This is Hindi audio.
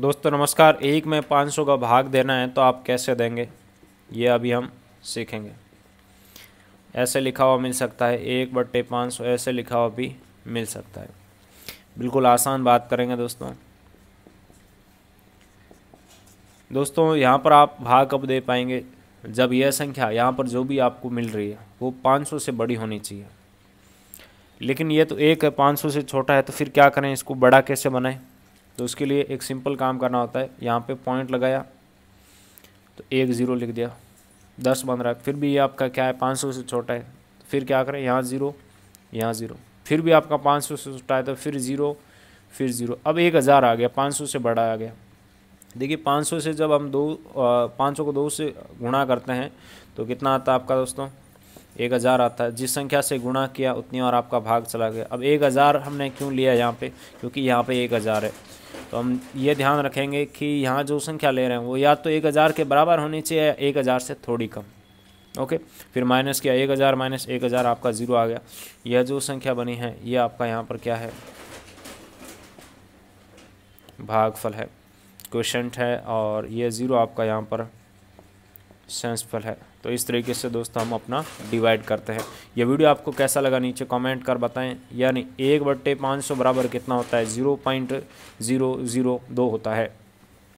दोस्तों नमस्कार। एक में 500 का भाग देना है तो आप कैसे देंगे ये अभी हम सीखेंगे। ऐसे लिखा हुआ मिल सकता है 1/500, ऐसे लिखा हुआ भी मिल सकता है। बिल्कुल आसान बात करेंगे दोस्तों यहाँ पर आप भाग कब दे पाएंगे? जब यह संख्या यहाँ पर जो भी आपको मिल रही है वो 500 से बड़ी होनी चाहिए। लेकिन ये तो 1 है, 500 से छोटा है, तो फिर क्या करें, इसको बड़ा कैसे बनाएं? तो उसके लिए एक सिंपल काम करना होता है। यहाँ पे पॉइंट लगाया तो 10 लिख दिया, 10 बन रहा है। फिर भी ये आपका क्या है, 500 से छोटा है, तो फिर क्या करें, यहाँ 0, यहाँ 0। फिर भी आपका 500 से छोटा है तो फिर 0, फिर 0। अब 1000 आ गया, 500 से बड़ा आ गया। देखिए 500 से जब हम 500 को 2 से गुणा करते हैं तो कितना आता है आपका दोस्तों, 1000 आता है। जिस संख्या से गुणा किया उतनी और आपका भाग चला गया। अब 1000 हमने क्यों लिया यहाँ पे, क्योंकि यहाँ पे 1000 है। तो हम ये ध्यान रखेंगे कि यहाँ जो संख्या ले रहे हैं वो या तो 1000 के बराबर होनी चाहिए या 1000 से थोड़ी कम। ओके, फिर माइनस किया, 1000 माइनस 1000 आपका 0 आ गया। यह जो संख्या बनी है ये आपका यहाँ पर क्या है, भागफल है, क्वोशंट है, और ये 0 आपका यहाँ पर सेंसफल है। तो इस तरीके से दोस्तों हम अपना डिवाइड करते हैं। यह वीडियो आपको कैसा लगा नीचे कमेंट कर बताएं। यानी 1/500 बराबर कितना होता है, 0.002 होता है।